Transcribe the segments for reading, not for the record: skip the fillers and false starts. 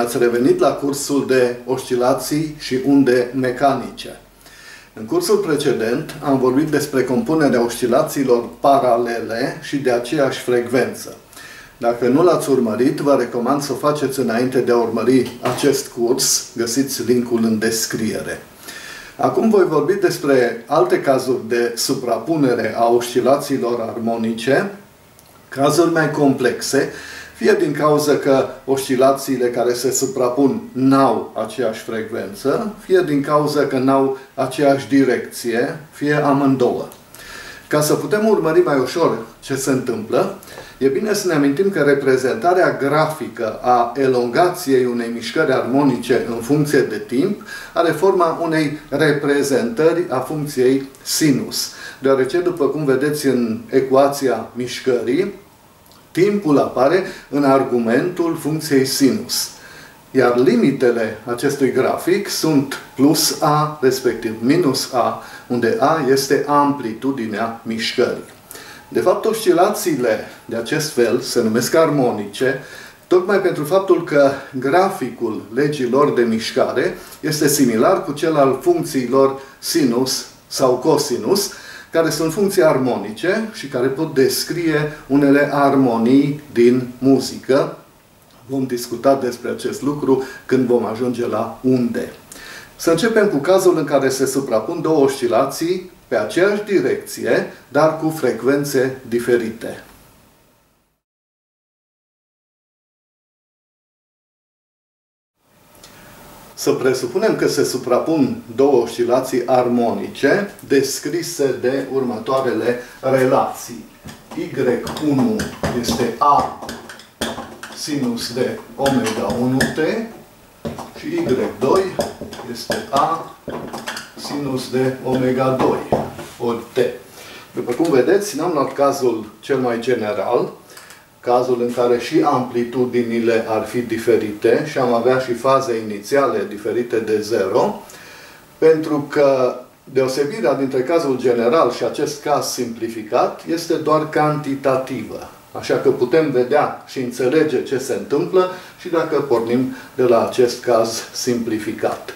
ați revenit la cursul de oscilații și unde mecanice. În cursul precedent am vorbit despre compunerea oscilațiilor paralele și de aceeași frecvență. Dacă nu l-ați urmărit, vă recomand să o faceți înainte de a urmări acest curs. Găsiți linkul în descriere. Acum voi vorbi despre alte cazuri de suprapunere a oscilațiilor armonice, cazuri mai complexe, fie din cauza că oscilațiile care se suprapun n-au aceeași frecvență, fie din cauza că n-au aceeași direcție, fie amândouă. Ca să putem urmări mai ușor ce se întâmplă, e bine să ne amintim că reprezentarea grafică a elongației unei mișcări armonice în funcție de timp are forma unei reprezentări a funcției sinus, deoarece, după cum vedeți în ecuația mișcării, timpul apare în argumentul funcției sinus, iar limitele acestui grafic sunt plus A, respectiv minus A, unde A este amplitudinea mișcării. De fapt, oscilațiile de acest fel se numesc armonice, tocmai pentru faptul că graficul legilor de mișcare este similar cu cel al funcțiilor sinus sau cosinus, care sunt funcții armonice și care pot descrie unele armonii din muzică. Vom discuta despre acest lucru când vom ajunge la unde. Să începem cu cazul în care se suprapun două oscilații pe aceeași direcție, dar cu frecvențe diferite. Să presupunem că se suprapun două oscilații armonice descrise de următoarele relații. Y1 este A sinus de omega 1t și Y2 este A sinus de omega 2 ori t. După cum vedeți, n-am luat cazul cel mai general, cazul în care și amplitudinile ar fi diferite și am avea și faze inițiale diferite de 0, pentru că deosebirea dintre cazul general și acest caz simplificat este doar cantitativă. Așa că putem vedea și înțelege ce se întâmplă și dacă pornim de la acest caz simplificat.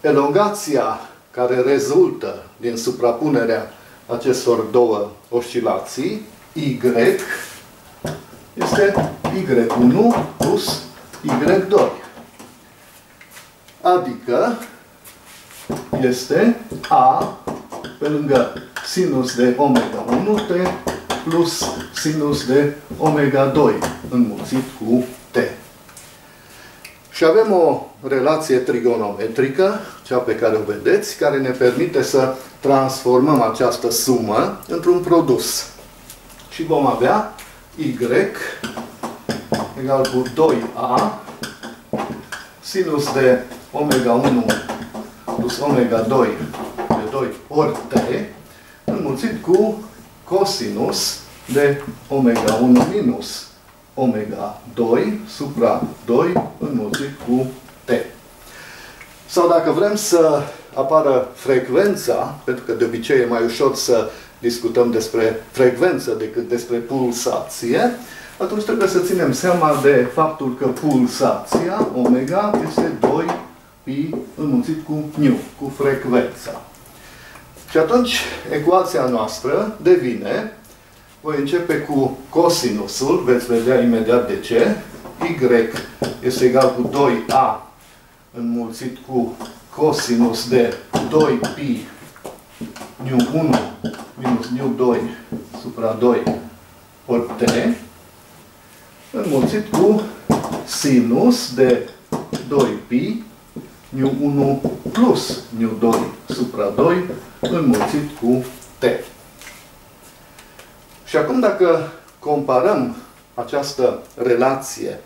Elongația care rezultă din suprapunerea acestor două oscilații, Y, este Y1 plus Y2. Adică este A pe lângă sinus de omega 1t plus sinus de omega 2 înmulțit cu t. Și avem o relație trigonometrică, cea pe care o vedeți, care ne permite să transformăm această sumă într-un produs. Și vom avea y egal cu 2a sinus de omega 1 plus omega 2 de 2 ori t înmulțit cu cosinus de omega 1 minus omega 2 supra 2 înmulțit cu t. Sau dacă vrem să apară frecvența, pentru că de obicei e mai ușor să discutăm despre frecvență decât despre pulsație, atunci trebuie să ținem seama de faptul că pulsația, omega, este 2pi înmulțit cu nu, cu frecvența. Și atunci ecuația noastră devine, voi începe cu cosinusul, veți vedea imediat de ce, y este egal cu 2a înmulțit cu cosinus de 2pi nu1 minus nu2 supra 2 ori t înmulțit cu sinus de 2pi nu1 plus nu2 supra 2 înmulțit cu t. Și acum dacă comparăm această relație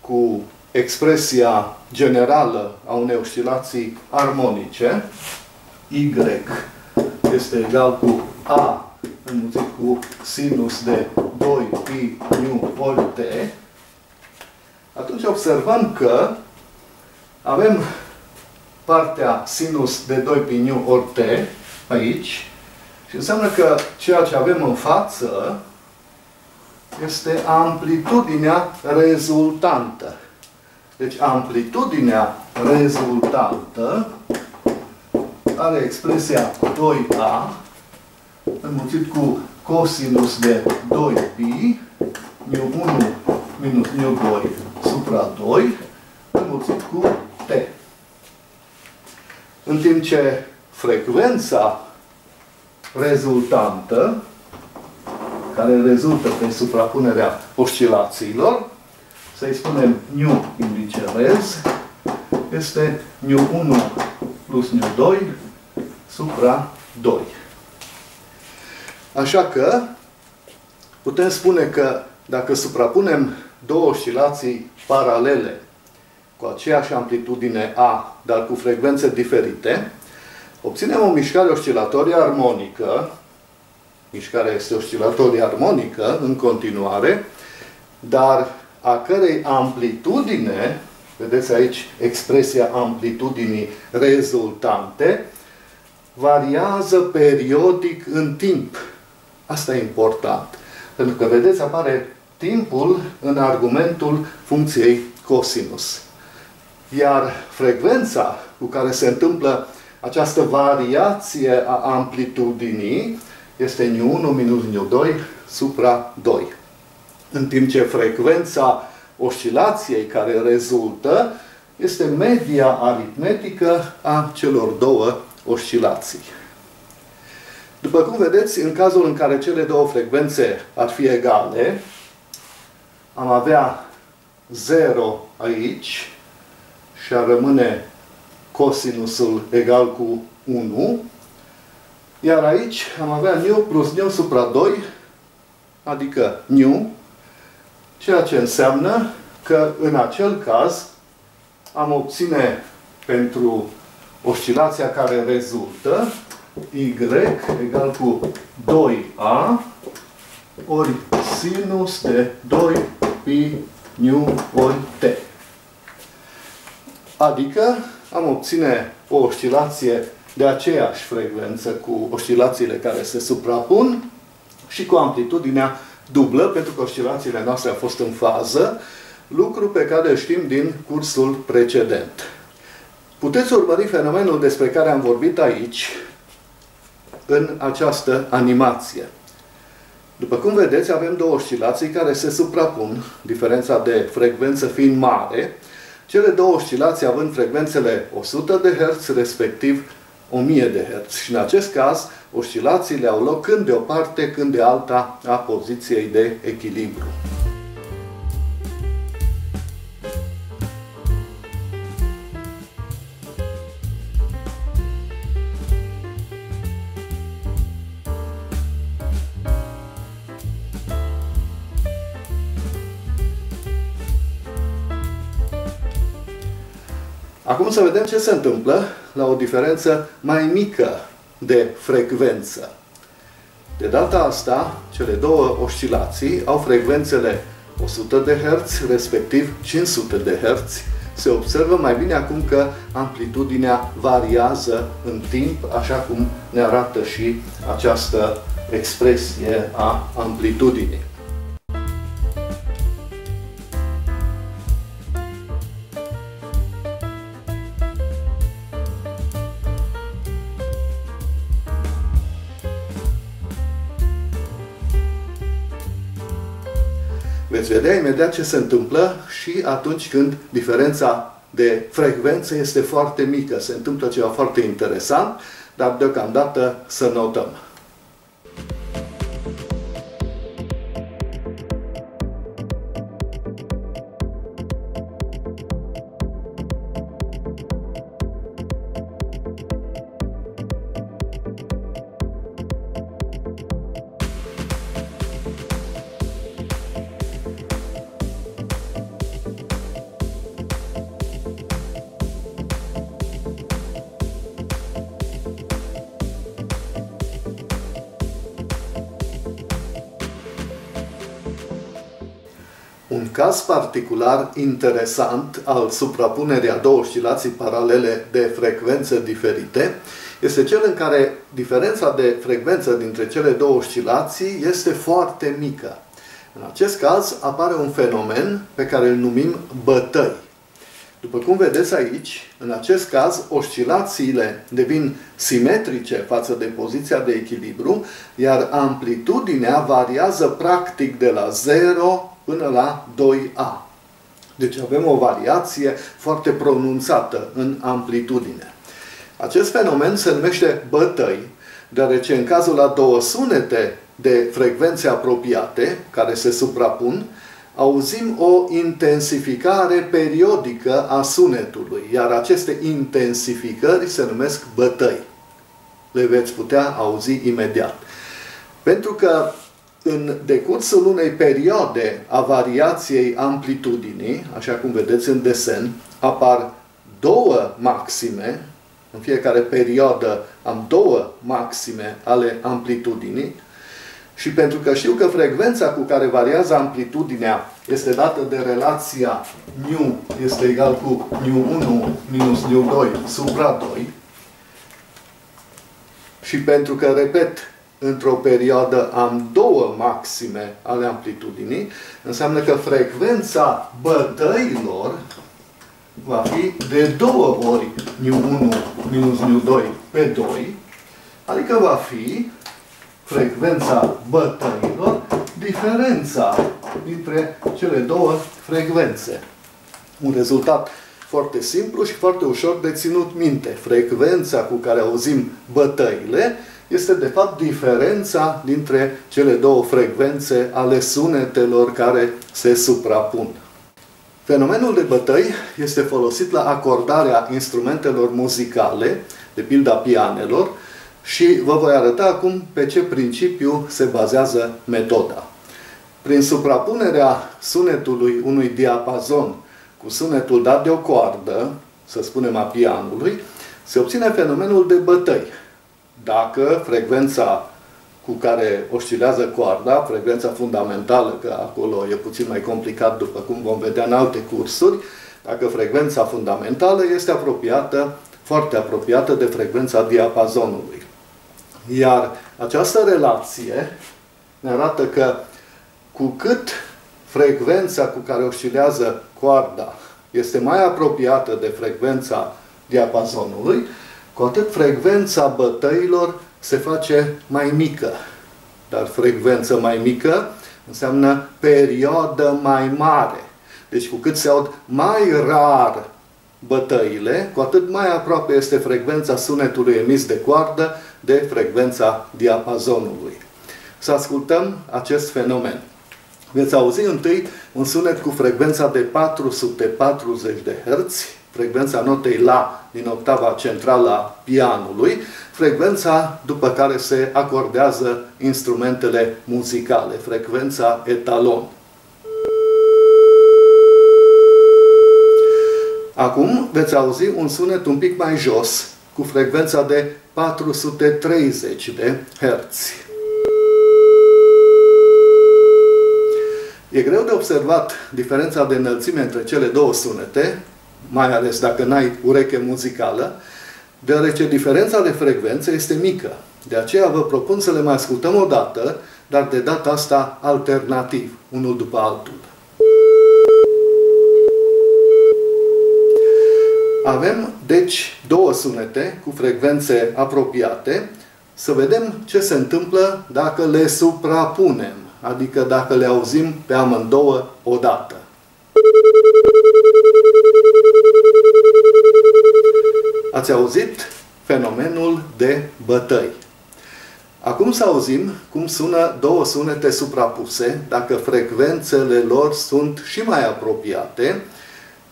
cu expresia generală a unei oscilații armonice, y este egal cu a înmulțit cu sinus de 2pi nu ori t, atunci observăm că avem partea sinus de 2pi nu ori t aici și înseamnă că ceea ce avem în față este amplitudinea rezultantă. Deci amplitudinea rezultantă are expresia 2a înmulțit cu cosinus de 2pi μ1 minus μ2 supra 2 înmulțit cu t. În timp ce frecvența rezultantă, care rezultă pe suprapunerea oscilațiilor, să-i spunem nu indicerez, este nu1 plus nu2 supra 2. Așa că putem spune că dacă suprapunem două oscilații paralele cu aceeași amplitudine A, dar cu frecvențe diferite, obținem o mișcare oscilatorie armonică. Mișcarea este oscilatorie armonică în continuare, dar a cărei amplitudine, vedeți aici expresia amplitudinii rezultante, variază periodic în timp. Asta e important. Pentru că, vedeți, apare timpul în argumentul funcției cosinus. Iar frecvența cu care se întâmplă această variație a amplitudinii este nu1 minus nu2 supra 2. În timp ce frecvența oscilației care rezultă este media aritmetică a celor două oscilații. După cum vedeți, în cazul în care cele două frecvențe ar fi egale, am avea 0 aici și ar rămâne cosinusul egal cu 1, iar aici am avea nu plus nu supra 2, adică nu, ceea ce înseamnă că în acel caz am obține pentru oscilația care rezultă y egal cu 2a ori sinus de 2 pi nu ori t. Adică am obține o oscilație de aceeași frecvență cu oscilațiile care se suprapun și cu amplitudinea dublă, pentru că oscilațiile noastre au fost în fază, lucru pe care știm din cursul precedent. Puteți urmări fenomenul despre care am vorbit aici, în această animație. După cum vedeți, avem două oscilații care se suprapun, diferența de frecvență fiind mare, cele două oscilații având frecvențele 100 de Hz, respectiv 1000 de Hz. Și în acest caz, oscilațiile au loc când de o parte, când de alta a poziției de echilibru. Acum să vedem ce se întâmplă la o diferență mai mică de frecvență. De data asta, cele două oscilații au frecvențele 100 de Hz, respectiv 500 de Hz. Se observă mai bine acum că amplitudinea variază în timp, așa cum ne arată și această expresie a amplitudinii. Veți vedea imediat ce se întâmplă și atunci când diferența de frecvență este foarte mică. Se întâmplă ceva foarte interesant, dar deocamdată să notăm. Un caz particular interesant al suprapunerii a două oscilații paralele de frecvențe diferite este cel în care diferența de frecvență dintre cele două oscilații este foarte mică. În acest caz apare un fenomen pe care îl numim bătăi. După cum vedeți aici, în acest caz, oscilațiile devin simetrice față de poziția de echilibru, iar amplitudinea variază practic de la 0 până la 2A. Deci avem o variație foarte pronunțată în amplitudine. Acest fenomen se numește bătăi, deoarece în cazul a două sunete de frecvențe apropiate, care se suprapun, auzim o intensificare periodică a sunetului, iar aceste intensificări se numesc bătăi. Le veți putea auzi imediat. Pentru că în decursul unei perioade a variației amplitudinii, așa cum vedeți în desen, apar două maxime. În fiecare perioadă am două maxime ale amplitudinii. Și pentru că știu că frecvența cu care variază amplitudinea este dată de relația nu este egal cu nu1 minus nu2 supra 2, și pentru că, repet, într-o perioadă am două maxime ale amplitudinii, înseamnă că frecvența bătăilor va fi de două ori nu1 minus nu2 pe 2, adică va fi frecvența bătăilor, diferența dintre cele două frecvențe. Un rezultat foarte simplu și foarte ușor de ținut minte. Frecvența cu care auzim bătăile este de fapt diferența dintre cele două frecvențe ale sunetelor care se suprapun. Fenomenul de bătăi este folosit la acordarea instrumentelor muzicale, de pildă pianelor, și vă voi arăta acum pe ce principiu se bazează metoda. Prin suprapunerea sunetului unui diapazon cu sunetul dat de o coardă, să spunem a pianului, se obține fenomenul de bătăi. Dacă frecvența cu care oscilează coarda, frecvența fundamentală, că acolo e puțin mai complicat după cum vom vedea în alte cursuri, dacă frecvența fundamentală este apropiată, foarte apropiată de frecvența diapazonului. Iar această relație ne arată că cu cât frecvența cu care oscilează coarda este mai apropiată de frecvența diapazonului, cu atât frecvența bătăilor se face mai mică. Dar frecvență mai mică înseamnă perioadă mai mare. Deci cu cât se aud mai rar bătăile, cu atât mai aproape este frecvența sunetului emis de coardă de frecvența diapazonului. Să ascultăm acest fenomen. Veți auzi întâi un sunet cu frecvența de 440 de Hz, frecvența notei La din octava centrală a pianului, frecvența după care se acordează instrumentele muzicale, frecvența etalon. Acum veți auzi un sunet un pic mai jos, cu frecvența de 430 de Hz. E greu de observat diferența de înălțime între cele două sunete, mai ales dacă n-ai ureche muzicală, deoarece diferența de frecvență este mică. De aceea vă propun să le mai ascultăm o dată, dar de data asta alternativ, unul după altul. Avem, deci, două sunete cu frecvențe apropiate. Să vedem ce se întâmplă dacă le suprapunem, adică dacă le auzim pe amândouă odată. Ați auzit fenomenul de bătăi. Acum să auzim cum sună două sunete suprapuse, dacă frecvențele lor sunt și mai apropiate,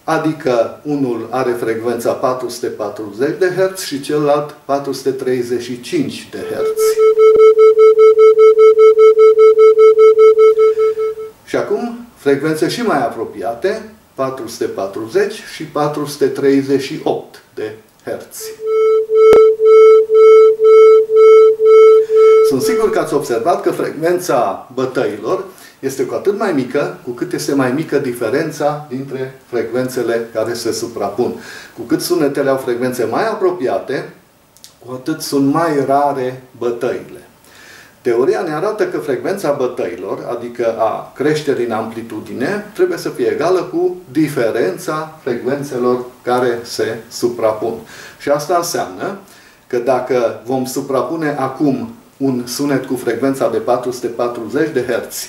adică unul are frecvența 440 de Hz și celălalt 435 de Hz. Și acum frecvențe și mai apropiate, 440 și 438 de Hz. Sunt sigur că ați observat că frecvența bătăilor este cu atât mai mică, cu cât este mai mică diferența dintre frecvențele care se suprapun. Cu cât sunetele au frecvențe mai apropiate, cu atât sunt mai rare bătăile. Teoria ne arată că frecvența bătăilor, adică a creșterii în amplitudine, trebuie să fie egală cu diferența frecvențelor care se suprapun. Și asta înseamnă că dacă vom suprapune acum un sunet cu frecvența de 440 de Hz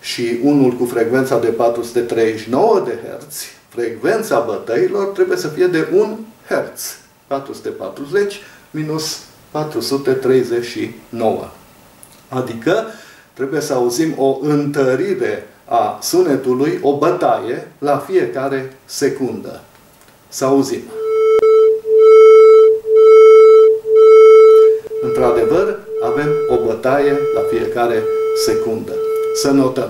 și unul cu frecvența de 439 de Hz, frecvența bătăilor trebuie să fie de 1 Hz. 440 minus 439. Adică trebuie să auzim o întărire a sunetului, o bătaie, la fiecare secundă. Să auzim. Într-adevăr, avem o bătaie la fiecare secundă. Să notăm.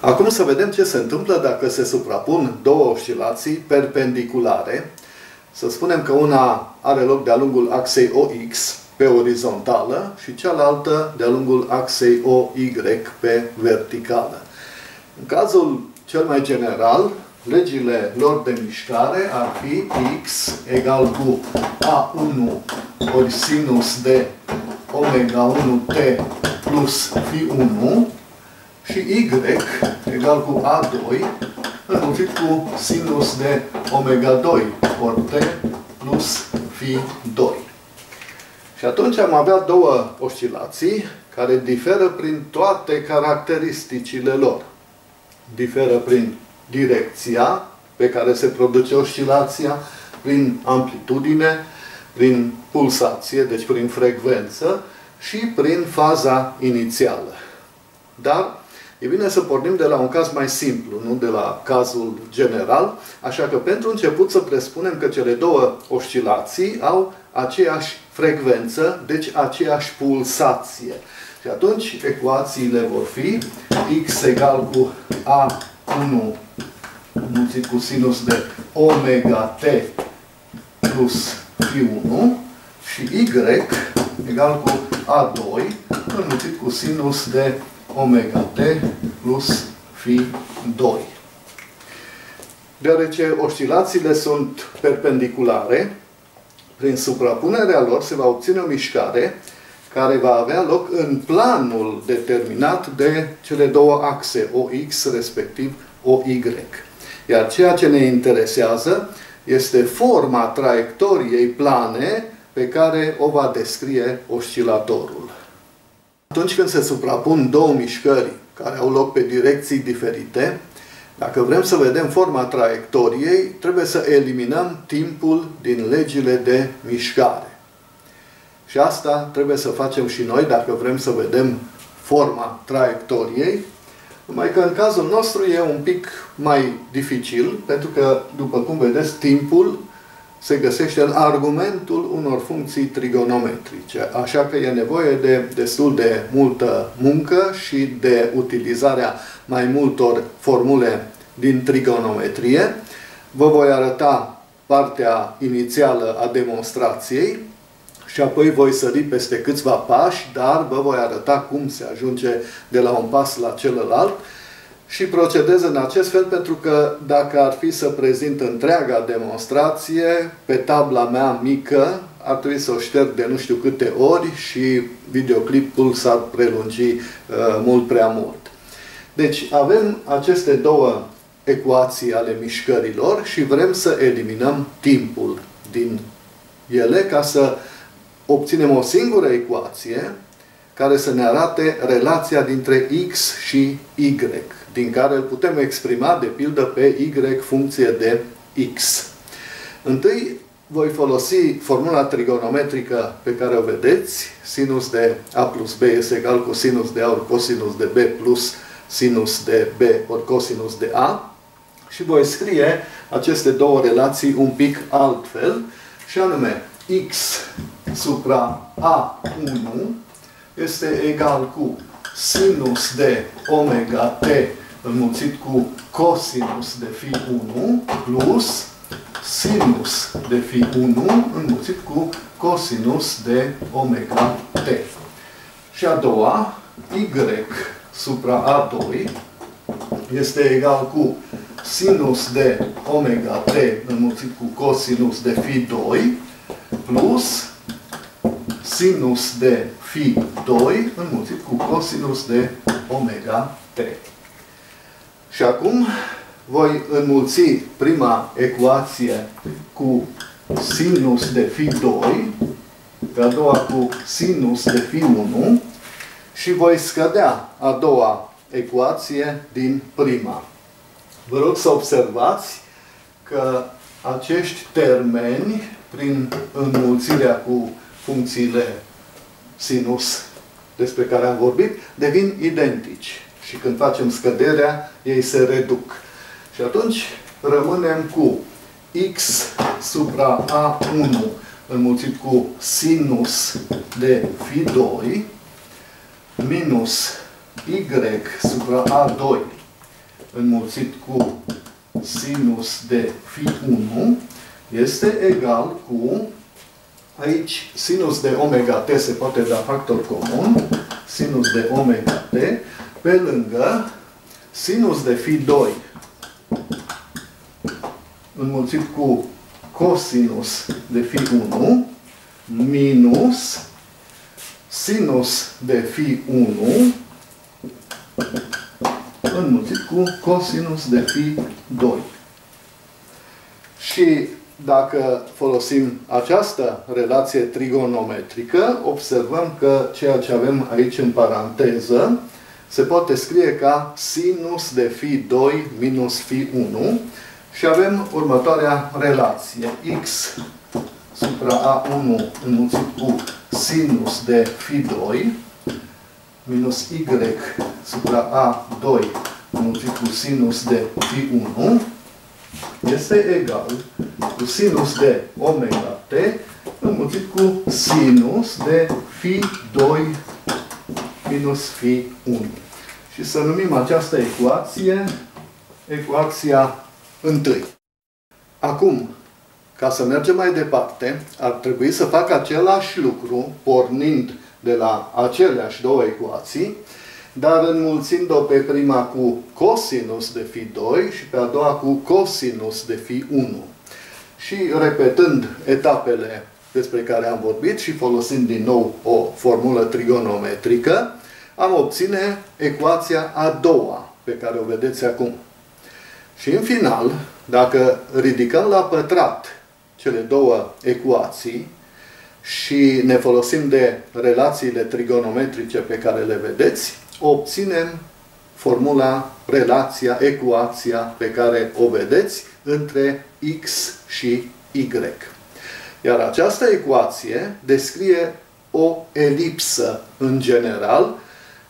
Acum să vedem ce se întâmplă dacă se suprapun două oscilații perpendiculare. Să spunem că una are loc de-a lungul axei OX pe orizontală și cealaltă de-a lungul axei OY pe verticală. În cazul cel mai general, legile lor de mișcare ar fi X egal cu A1 ori sinus de omega 1T plus Φ1 și Y egal cu A2 înmulțit cu sinus de omega 2 ori T plus Φ2. Și atunci am avea două oscilații care diferă prin toate caracteristicile lor. Diferă prin direcția pe care se produce oscilația, prin amplitudine, prin pulsație, deci prin frecvență și prin faza inițială. Dar e bine să pornim de la un caz mai simplu, nu de la cazul general, așa că pentru început să presupunem că cele două oscilații au aceeași frecvență, deci aceeași pulsație. Și atunci ecuațiile vor fi X egal cu A1 înmulțit cu sinus de omega T plus Φ1 și Y egal cu A2 înmulțit cu sinus de omega T plus Φ2. Deoarece oscilațiile sunt perpendiculare, prin suprapunerea lor se va obține o mișcare care va avea loc în planul determinat de cele două axe, OX respectiv OY. Iar ceea ce ne interesează este forma traiectoriei plane pe care o va descrie oscilatorul. Atunci când se suprapun două mișcări care au loc pe direcții diferite, dacă vrem să vedem forma traiectoriei, trebuie să eliminăm timpul din legile de mișcare. Și asta trebuie să facem și noi dacă vrem să vedem forma traiectoriei, numai că în cazul nostru e un pic mai dificil, pentru că, după cum vedeți, timpul se găsește în argumentul unor funcții trigonometrice. Așa că e nevoie de destul de multă muncă și de utilizarea mai multor formule din trigonometrie. Vă voi arăta partea inițială a demonstrației și apoi voi sări peste câțiva pași, dar vă voi arăta cum se ajunge de la un pas la celălalt. Și procedez în acest fel pentru că dacă ar fi să prezint întreaga demonstrație pe tabla mea mică, ar trebui să o șterg de nu știu câte ori și videoclipul s-ar prelungi mult prea mult. Deci avem aceste două ecuații ale mișcărilor și vrem să eliminăm timpul din ele ca să obținem o singură ecuație care să ne arate relația dintre X și Y, din care îl putem exprima, de pildă, pe Y funcție de X. Întâi voi folosi formula trigonometrică pe care o vedeți. Sinus de A plus B este egal cu sinus de A ori cosinus de B plus sinus de B ori cosinus de A. Și voi scrie aceste două relații un pic altfel, și anume X supra A1 este egal cu sinus de omega t înmulțit cu cosinus de phi 1 plus sinus de phi 1 înmulțit cu cosinus de omega t. Și a doua, y supra A2 este egal cu sinus de omega t înmulțit cu cosinus de phi 2 plus sinus de phi 2 înmulțit cu cosinus de omega t. Și acum voi înmulți prima ecuație cu sinus de phi 2, pe a doua cu sinus de phi 1 și voi scădea a doua ecuație din prima. Vă rog să observați că acești termeni, prin înmulțirea cu funcțiile sinus despre care am vorbit, devin identici. Și când facem scăderea, ei se reduc. Și atunci rămânem cu x supra a1 înmulțit cu sinus de phi 2 minus y supra a2 înmulțit cu sinus de phi 1 este egal cu, aici sinus de omega t se poate da factor comun, sinus de omega t pe lângă sinus de phi 2 înmulțit cu cosinus de phi 1 minus sinus de phi 1 înmulțit cu cosinus de phi 2. Și dacă folosim această relație trigonometrică, observăm că ceea ce avem aici în paranteză se poate scrie ca sinus de phi 2 minus phi 1 și avem următoarea relație. X supra A1 înmulțit cu sinus de phi 2 minus Y supra A2 înmulțit cu sinus de phi 1 este egal cu sinus de omega t înmulțit cu sinus de phi 2 minus phi 1. Și să numim această ecuație ecuația întâi. Acum, ca să mergem mai departe, ar trebui să fac același lucru pornind de la aceleași două ecuații, dar înmulțind-o pe prima cu cosinus de phi 2 și pe a doua cu cosinus de phi 1. Și repetând etapele despre care am vorbit și folosind din nou o formulă trigonometrică, am obține ecuația a doua, pe care o vedeți acum. Și în final, dacă ridicăm la pătrat cele două ecuații și ne folosim de relațiile trigonometrice pe care le vedeți, obținem formula, relația, ecuația pe care o vedeți între x și y. Iar această ecuație descrie o elipsă în general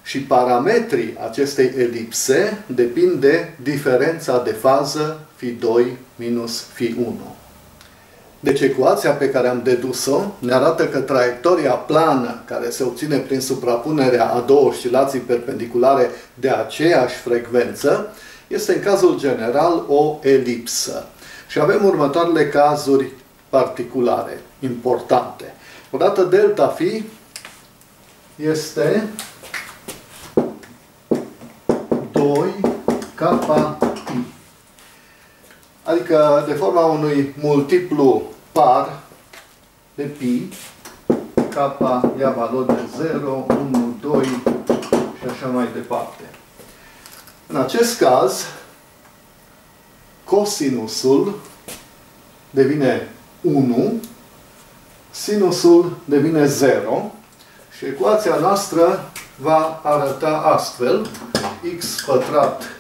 și parametrii acestei elipse depind de diferența de fază φ2 minus φ1. Deci ecuația pe care am dedus-o ne arată că traiectoria plană care se obține prin suprapunerea a două oscilații perpendiculare de aceeași frecvență este în cazul general o elipsă. Și avem următoarele cazuri particulare, importante. Odată delta phi este 2 kappa i. Adică de forma unui multiplu par de pi, kappa ia valori de 0, 1, 2 și așa mai departe. În acest caz, cosinusul devine 1, sinusul devine 0 și ecuația noastră va arăta astfel: x pătrat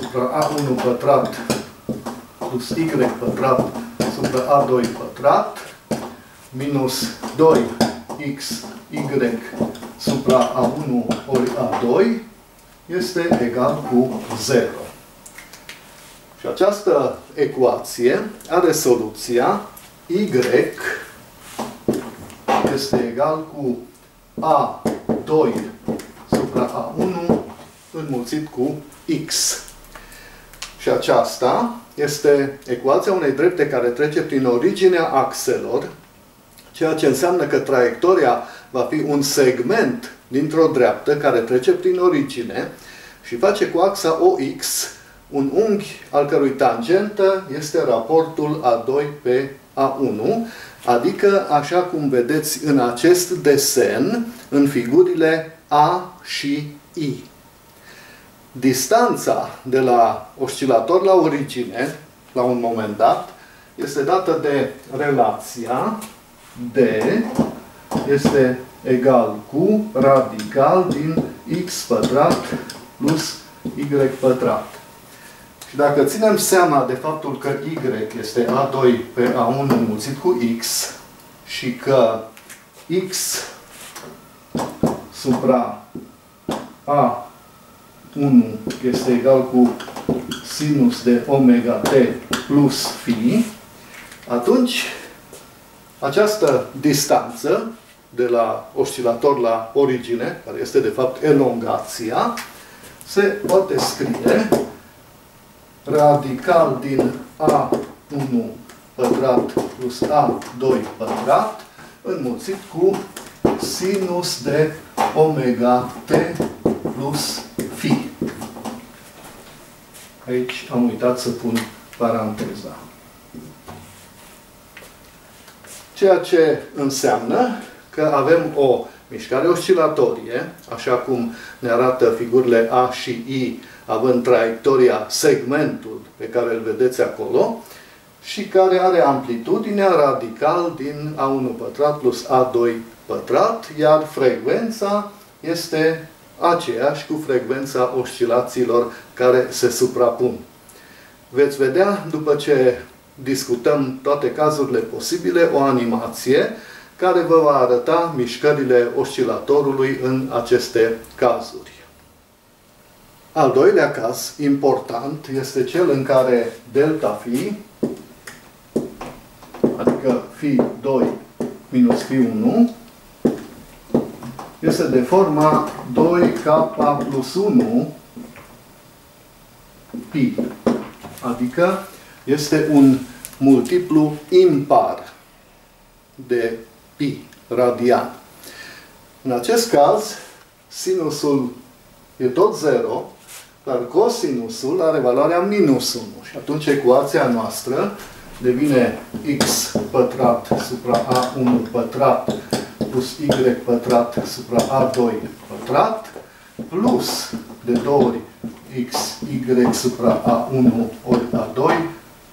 supra a1 pătrat plus y pătrat supra a2 pătrat minus 2xy supra a1 ori a2 este egal cu 0. Și această ecuație are soluția y este egal cu A2 supra A1 înmulțit cu X. Și aceasta este ecuația unei drepte care trece prin originea axelor, ceea ce înseamnă că traiectoria va fi un segment dintr-o dreaptă care trece prin origine și face cu axa OX un unghi al cărui tangentă este raportul A2 pe A1, adică așa cum vedeți în acest desen, în figurile A și I. Distanța de la oscilator la origine, la un moment dat, este dată de relația D este egal cu radical din x pătrat plus y pătrat. Și dacă ținem seama de faptul că y este A2 pe A1 înmulțit cu x și că x supra A1 este egal cu sinus de omega t plus phi, atunci această distanță de la oscilator la origine, care este de fapt elongația, se poate scrie radical din A1 pătrat plus A2 pătrat înmulțit cu sinus de omega t plus phi. Aici am uitat să pun paranteza. Ceea ce înseamnă că avem o mișcare oscilatorie, așa cum ne arată figurile A și I, având traiectoria, segmentul pe care îl vedeți acolo, și care are amplitudinea radical din A1 pătrat plus A2 pătrat, iar frecvența este aceeași cu frecvența oscilațiilor care se suprapun. Veți vedea, după ce discutăm toate cazurile posibile, o animație care vă va arăta mișcările oscilatorului în aceste cazuri. Al doilea caz important este cel în care delta phi, adică phi 2 minus phi 1, este de forma 2k plus 1 pi, adică este un multiplu impar de pi radian. În acest caz, sinusul e tot 0, dar cosinusul are valoarea minus 1. Și atunci ecuația noastră devine x pătrat supra a1 pătrat plus y pătrat supra a2 pătrat plus de 2 ori x y supra a1 ori a2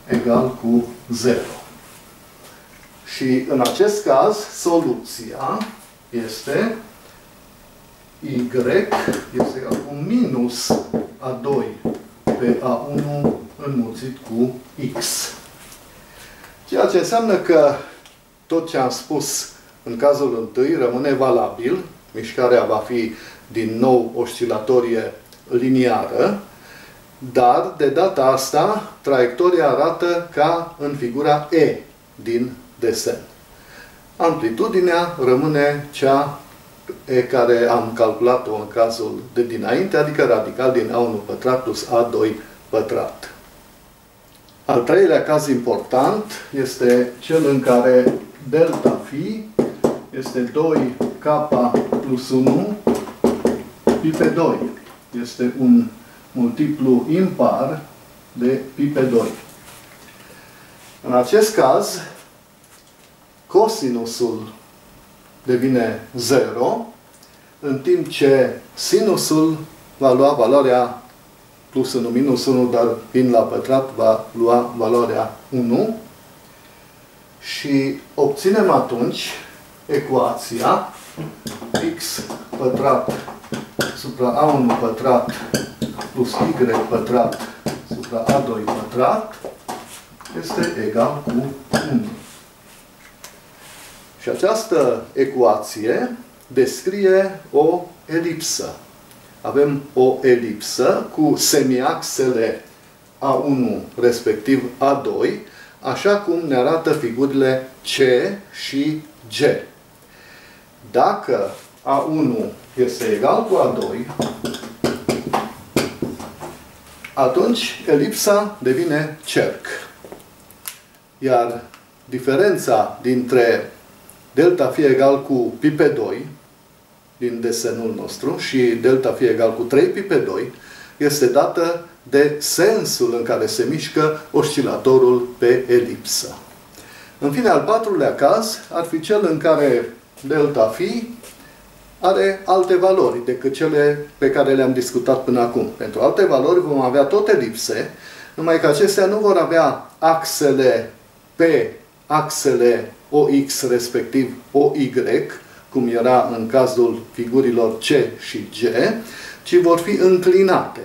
egal cu 0. Și în acest caz, soluția este y este egal cu minus a2 pe a1 înmulțit cu x. Ceea ce înseamnă că tot ce am spus în cazul întâi rămâne valabil. Mișcarea va fi din nou oscilatorie liniară, dar de data asta traiectoria arată ca în figura E din desen. Amplitudinea rămâne cea pe care am calculat-o în cazul de dinainte, adică radical din A1 pătrat plus A2 pătrat. Al treilea caz important este cel în care delta phi este 2k plus 1 pi pe 2. Este un multiplu impar de pi pe 2. În acest caz, cosinusul devine 0, în timp ce sinusul va lua valoarea plus 1 minus 1, dar fiind la pătrat va lua valoarea 1. Și obținem atunci ecuația x pătrat supra a1 pătrat plus y pătrat supra a2 pătrat este egal cu 1. Și această ecuație descrie o elipsă. Avem o elipsă cu semiaxele A1 respectiv A2, așa cum ne arată figurile C și G. Dacă A1 este egal cu A2, atunci elipsa devine cerc. Iar diferența dintre delta fi egal cu pi pe 2 din desenul nostru și delta fi egal cu 3 pi pe 2 este dată de sensul în care se mișcă oscilatorul pe elipsă. În fine, al patrulea caz ar fi cel în care delta fi are alte valori decât cele pe care le-am discutat până acum. Pentru alte valori vom avea tot elipse, numai că acestea nu vor avea axele pe axele OX respectiv OY, cum era în cazul figurilor C și G, ci vor fi înclinate,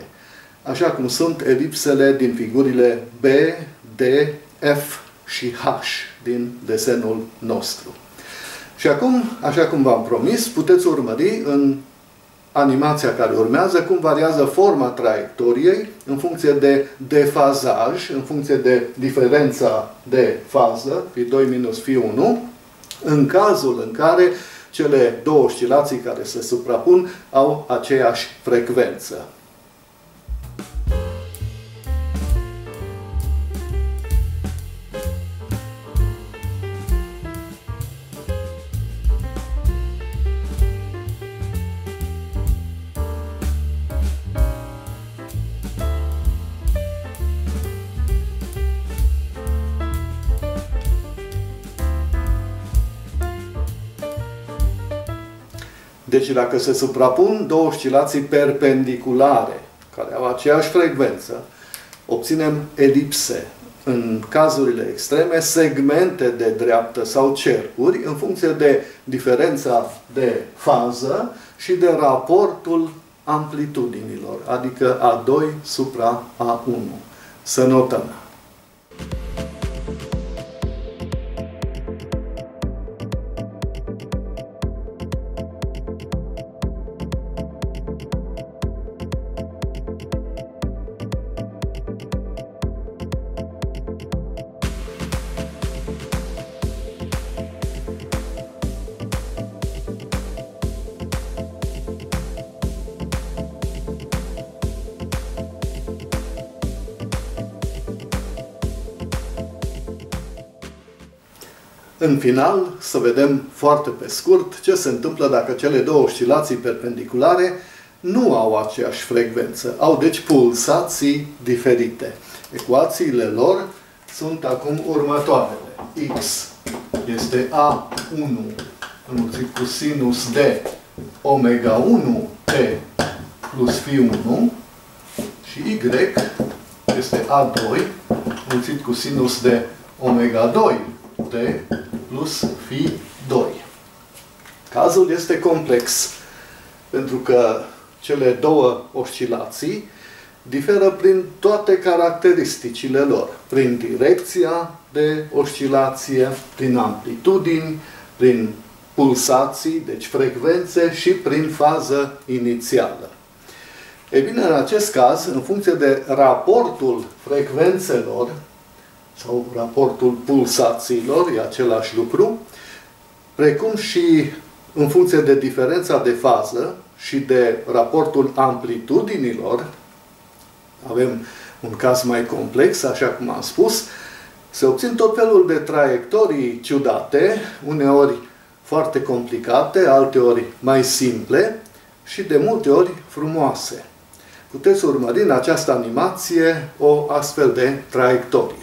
așa cum sunt elipsele din figurile B, D, F și H din desenul nostru. Și acum, așa cum v-am promis, puteți urmări în animația care urmează cum variază forma traiectoriei în funcție de defazaj, în funcție de diferența de fază, Φ2 minus Φ1, în cazul în care cele două oscilații care se suprapun au aceeași frecvență. Deci dacă se suprapun două oscilații perpendiculare, care au aceeași frecvență, obținem elipse. În cazurile extreme, segmente de dreaptă sau cercuri, în funcție de diferența de fază și de raportul amplitudinilor, adică A2 supra A1. Să notăm. În final, să vedem foarte pe scurt ce se întâmplă dacă cele două oscilații perpendiculare nu au aceeași frecvență. Au deci pulsații diferite. Ecuațiile lor sunt acum următoarele. X este A1 înmulțit cu sinus de omega 1 t plus Φ1 și Y este A2 înmulțit cu sinus de omega 2 t plus Φ2. Cazul este complex, pentru că cele două oscilații diferă prin toate caracteristicile lor, prin direcția de oscilație, prin amplitudini, prin pulsații, deci frecvențe și prin fază inițială. Ei bine, în acest caz, în funcție de raportul frecvențelor, sau raportul pulsațiilor, e același lucru, precum și în funcție de diferența de fază și de raportul amplitudinilor, avem un caz mai complex, așa cum am spus, se obțin tot felul de traiectorii ciudate, uneori foarte complicate, alteori mai simple și de multe ori frumoase. Puteți urmări în această animație o astfel de traiectorie.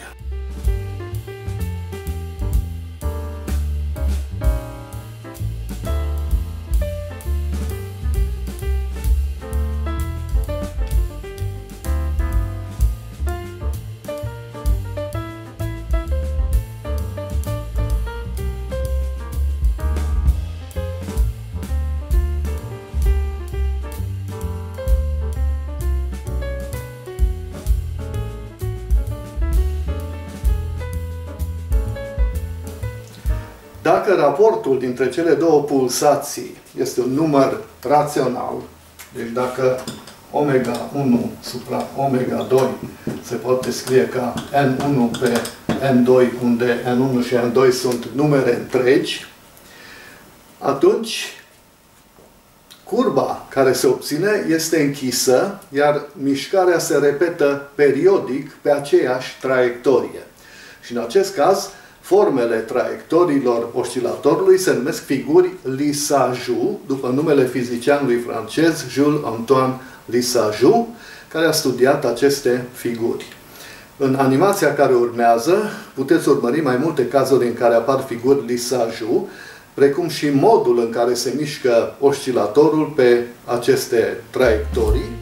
Dacă raportul dintre cele două pulsații este un număr rațional, deci dacă omega 1 supra omega 2 se poate scrie ca N1 pe N2, unde N1 și N2 sunt numere întregi, atunci curba care se obține este închisă, iar mișcarea se repetă periodic pe aceeași traiectorie. Și în acest caz, formele traiectoriilor oscilatorului se numesc figuri Lissajous, după numele fizicianului francez Jules Antoine Lissajous, care a studiat aceste figuri. În animația care urmează puteți urmări mai multe cazuri în care apar figuri Lissajous, precum și modul în care se mișcă oscilatorul pe aceste traiectorii.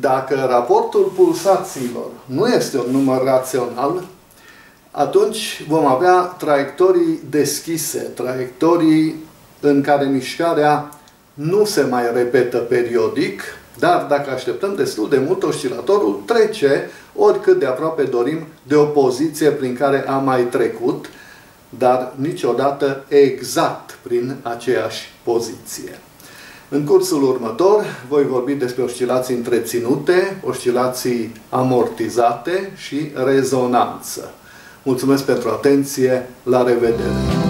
Dacă raportul pulsațiilor nu este un număr rațional, atunci vom avea traiectorii deschise, traiectorii în care mișcarea nu se mai repetă periodic, dar dacă așteptăm destul de mult, oscilatorul trece oricât de aproape dorim de o poziție prin care a mai trecut, dar niciodată exact prin aceeași poziție. În cursul următor voi vorbi despre oscilații întreținute, oscilații amortizate și rezonanță. Mulțumesc pentru atenție, la revedere!